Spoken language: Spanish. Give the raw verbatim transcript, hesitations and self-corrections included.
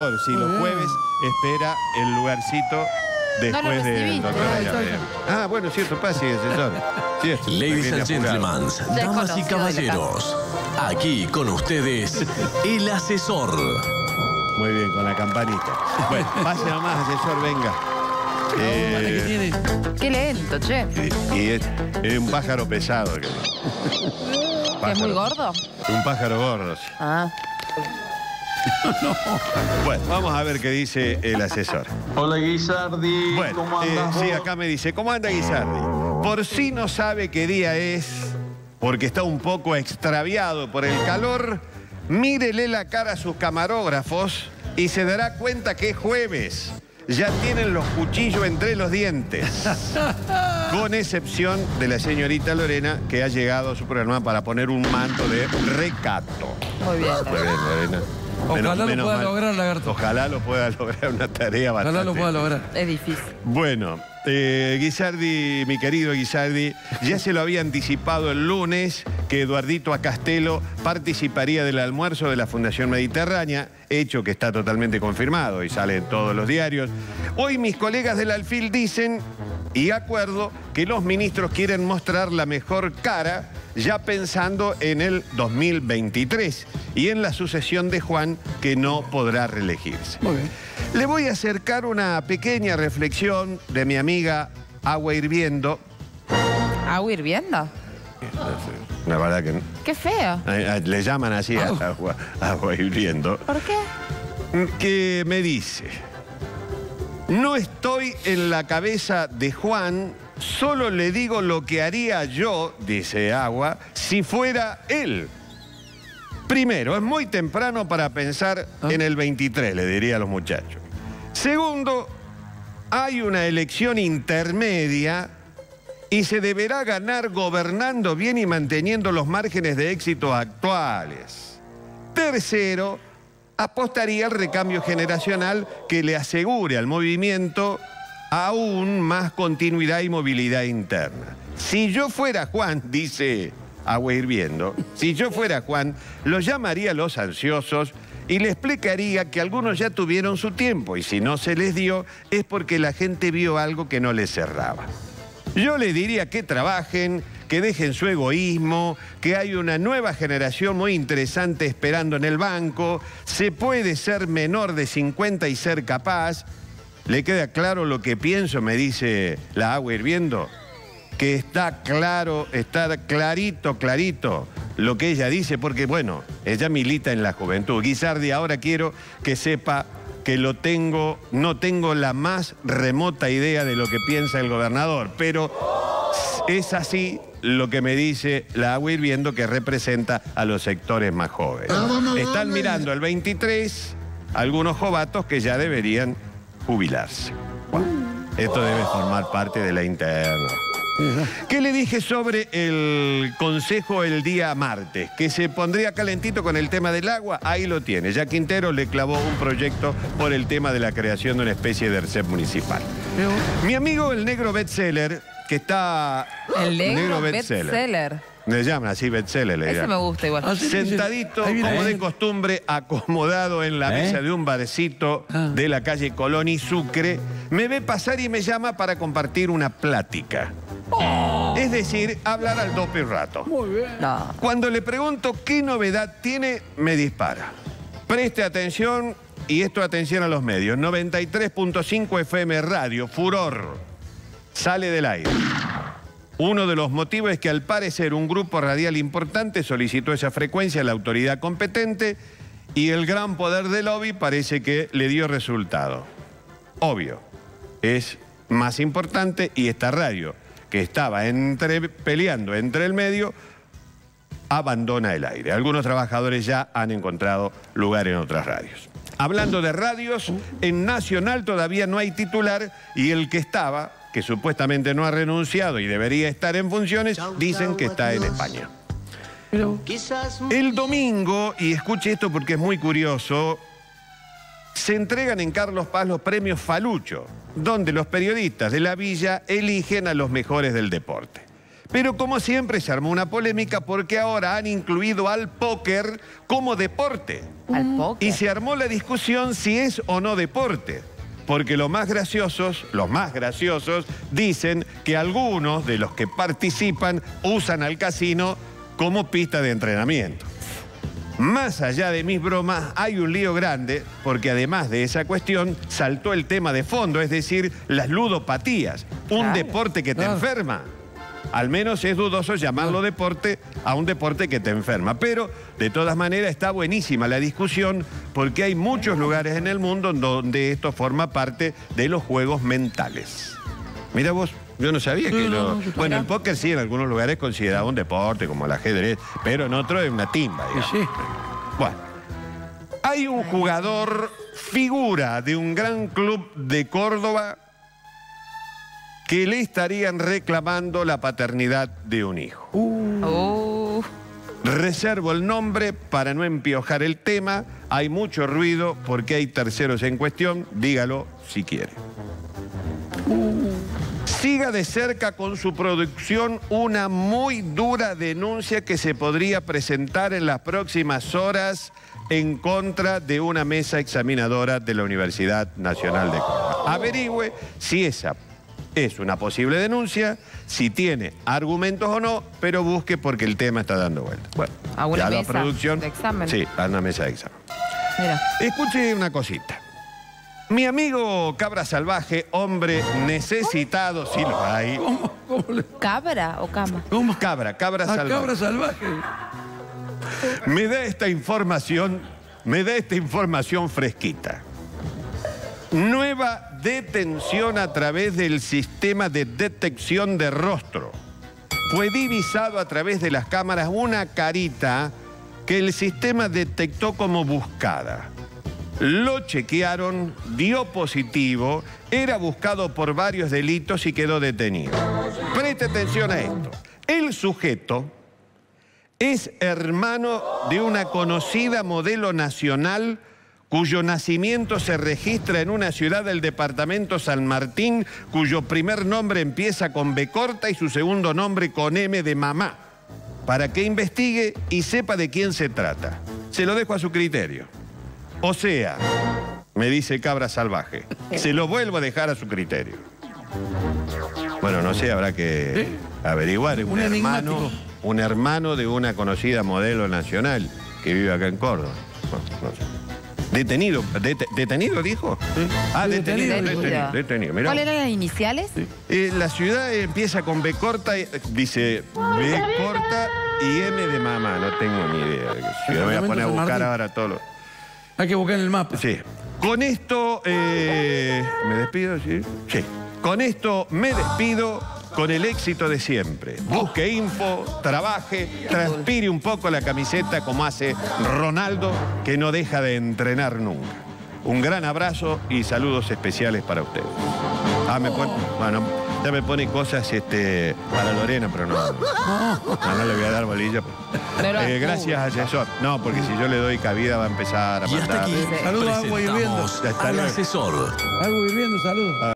Sí, los jueves espera el lugarcito después de... Ah, bueno, cierto, pase, asesor. Cierto. Ladies and gentlemen, damas y caballeros, aquí con ustedes, el asesor. Muy bien, con la campanita. Bueno, pase nomás, asesor, venga. Eh, Qué lento, che. Y, y es, es un pájaro pesado. ¿Qué pájaro, es muy gordo? Un pájaro gordo, sí. Ah. No. Bueno, vamos a ver qué dice el asesor. Hola, Guizzardi. Bueno, ¿cómo andas? Eh, sí, acá me dice, ¿cómo anda Guizzardi? Por si no sabe qué día es, porque está un poco extraviado por el calor, mírele la cara a sus camarógrafos y se dará cuenta que es jueves. Ya tienen los cuchillos entre los dientes. Con excepción de la señorita Lorena, que ha llegado a su programa para poner un manto de recato. Muy bien. Muy bien, Lorena. Ojalá menos, lo menos pueda mal. lograr, Lagarto. Ojalá lo pueda lograr, una tarea bastante... Ojalá lo pueda lograr. Es difícil. Bueno, eh, Guizzardi, mi querido Guizzardi, ya se lo había anticipado el lunes que Eduardito Acastello participaría del almuerzo de la Fundación Mediterránea, hecho que está totalmente confirmado y sale en todos los diarios. Hoy mis colegas del Alfil dicen, y acuerdo, que los ministros quieren mostrar la mejor cara... ya pensando en el dos mil veintitrés y en la sucesión de Juan, que no podrá reelegirse. Muy bien. Le voy a acercar una pequeña reflexión de mi amiga Agua Hirviendo. ¿Agua Hirviendo? La verdad que no. ¡Qué feo! Le llaman así a Agua, Agua Hirviendo. ¿Por qué? Que me dice... No estoy en la cabeza de Juan... Solo le digo lo que haría yo, dice Agua, si fuera él. Primero, es muy temprano para pensar ah. en el veintitrés, le diría a los muchachos. Segundo, hay una elección intermedia y se deberá ganar gobernando bien y manteniendo los márgenes de éxito actuales. Tercero, apostaría al recambio generacional que le asegure al movimiento... aún más continuidad y movilidad interna. Si yo fuera Juan, dice Agua Hirviendo, si yo fuera Juan, los llamaría a los ansiosos y les explicaría que algunos ya tuvieron su tiempo y si no se les dio es porque la gente vio algo que no les cerraba. Yo les diría que trabajen, que dejen su egoísmo, que hay una nueva generación muy interesante esperando en el banco, se puede ser menor de cincuenta y ser capaz... ¿Le queda claro lo que pienso? Me dice la Agua Hirviendo. Que está claro, está clarito, clarito lo que ella dice, porque, bueno, ella milita en la juventud. Guizzardi, ahora quiero que sepa que lo tengo, no tengo la más remota idea de lo que piensa el gobernador, pero es así lo que me dice la Agua Hirviendo, que representa a los sectores más jóvenes. Están mirando al veintitrés, algunos jovatos que ya deberían... jubilarse. Bueno, esto debe formar parte de la interna. ¿Qué le dije sobre el consejo el día martes? Que se pondría calentito con el tema del agua. Ahí lo tiene. Ya Quintero le clavó un proyecto por el tema de la creación de una especie de R C E P municipal. Mi amigo el Negro Bestseller, que está... El Negro, negro Bestseller. Le llaman así, Betzelele. Ese llaman. Me gusta igual. Ah, sí, sentadito, sí, sí. Mira, como de costumbre, acomodado en la ¿Eh? mesa de un barcito ah. de la calle Colón y Sucre, me ve pasar y me llama para compartir una plática. Oh. Es decir, hablar al dope rato. Muy bien. No. Cuando le pregunto qué novedad tiene, me dispara. Preste atención, y esto atención a los medios. noventa y tres punto cinco F M Radio Furor. Sale del aire. Uno de los motivos es que al parecer un grupo radial importante solicitó esa frecuencia a la autoridad competente y el gran poder del lobby parece que le dio resultado. Obvio, es más importante y esta radio, que estaba entre, peleando entre el medio, abandona el aire. Algunos trabajadores ya han encontrado lugar en otras radios. Hablando de radios, en Nacional todavía no hay titular y el que estaba... que supuestamente no ha renunciado y debería estar en funciones, dicen que está en España. El domingo, y escuche esto porque es muy curioso, se entregan en Carlos Paz los premios Falucho, donde los periodistas de la villa eligen a los mejores del deporte. Pero como siempre se armó una polémica porque ahora han incluido al póker como deporte. ¿Al póker? Y se armó la discusión si es o no deporte. Porque los más graciosos, los más graciosos, dicen que algunos de los que participan usan al casino como pista de entrenamiento. Más allá de mis bromas, hay un lío grande, porque además de esa cuestión, saltó el tema de fondo, es decir, las ludopatías, un claro. deporte que te no. enferma. Al menos es dudoso llamarlo deporte a un deporte que te enferma. Pero, de todas maneras, está buenísima la discusión porque hay muchos lugares en el mundo donde esto forma parte de los juegos mentales. Mira vos, yo no sabía que... No, no, bueno, el póker sí, en algunos lugares es considerado un deporte, como el ajedrez, pero en otros es una timba, digamos. Sí. Bueno, hay un jugador figura de un gran club de Córdoba que le estarían reclamando la paternidad de un hijo. Uh. Oh. Reservo el nombre para no empiojar el tema. Hay mucho ruido porque hay terceros en cuestión. Dígalo si quiere. Uh. Siga de cerca con su producción una muy dura denuncia que se podría presentar en las próximas horas en contra de una mesa examinadora de la Universidad Nacional de Córdoba. Averigüe si esa es una posible denuncia, si tiene argumentos o no, pero busque porque el tema está dando vuelta. Bueno, a una ya mesa la producción, de examen. Sí, a una mesa de examen. Mira. Escuche una cosita. Mi amigo Cabra Salvaje, hombre necesitado, si sí lo hay. ¿Cómo? ¿Cómo le... ¿Cabra o cama? ¿Cómo? Cabra, Cabra Salvaje. Cabra Salvaje. Me da esta información, me da esta información fresquita. Nueva detención a través del sistema de detección de rostro. Fue divisado a través de las cámaras una carita que el sistema detectó como buscada. Lo chequearon, dio positivo, era buscado por varios delitos y quedó detenido. Preste atención a esto. El sujeto es hermano de una conocida modelo nacional cuyo nacimiento se registra en una ciudad del departamento San Martín, cuyo primer nombre empieza con B corta y su segundo nombre con M de mamá, para que investigue y sepa de quién se trata. Se lo dejo a su criterio. O sea, me dice Cabra Salvaje, se lo vuelvo a dejar a su criterio. Bueno, no sé, habrá que averiguar. Un hermano, un hermano de una conocida modelo nacional que vive acá en Córdoba. No, no sé. Detenido, det, detenido dijo. ¿Sí? Ah, detenido, detenido, detenido, detenido. Mirá. ¿Cuáles eran las iniciales? Sí. Eh, la ciudad empieza con B corta, y, dice B corta y M de mamá, no tengo ni idea. Yo voy a poner a buscar ahora todo lo... Hay que buscar en el mapa. Sí. Con esto, eh, me despido, ¿sí? Sí. Con esto me despido. Con el éxito de siempre. Busque info, trabaje, transpire un poco la camiseta como hace Ronaldo, que no deja de entrenar nunca. Un gran abrazo y saludos especiales para ustedes. Ah, me pone... Bueno, ya me pone cosas este, para Lorena, pero no. No, no le voy a dar bolilla. Pero... Eh, gracias, asesor. No, porque si yo le doy cabida va a empezar a mandar. Saludos a Agua Hirviendo. Al asesor. Agua Hirviendo, saludos.